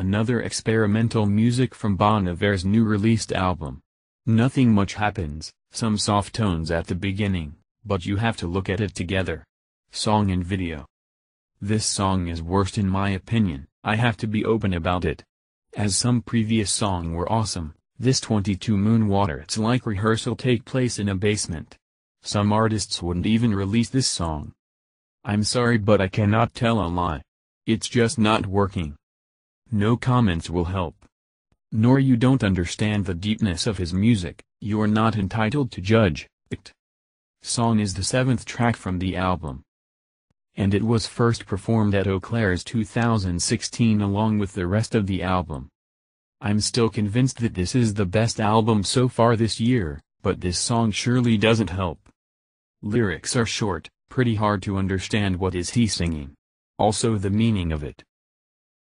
another experimental music from Bon Iver's new released album. Nothing much happens, some soft tones at the beginning, but you have to look at it together. Song and video. This song is worst in my opinion, I have to be open about it. As some previous songs were awesome, this 21 Moon Water it's like rehearsal take place in a basement. Some artists wouldn't even release this song. I'm sorry but I cannot tell a lie. It's just not working. No comments will help. Nor you don't understand the deepness of his music, you're not entitled to judge it. Song is the 7th track from the album. And it was first performed at Eau Claire's 2016 along with the rest of the album. I'm still convinced that this is the best album so far this year, but this song surely doesn't help. Lyrics are short, pretty hard to understand what is he singing. Also the meaning of it.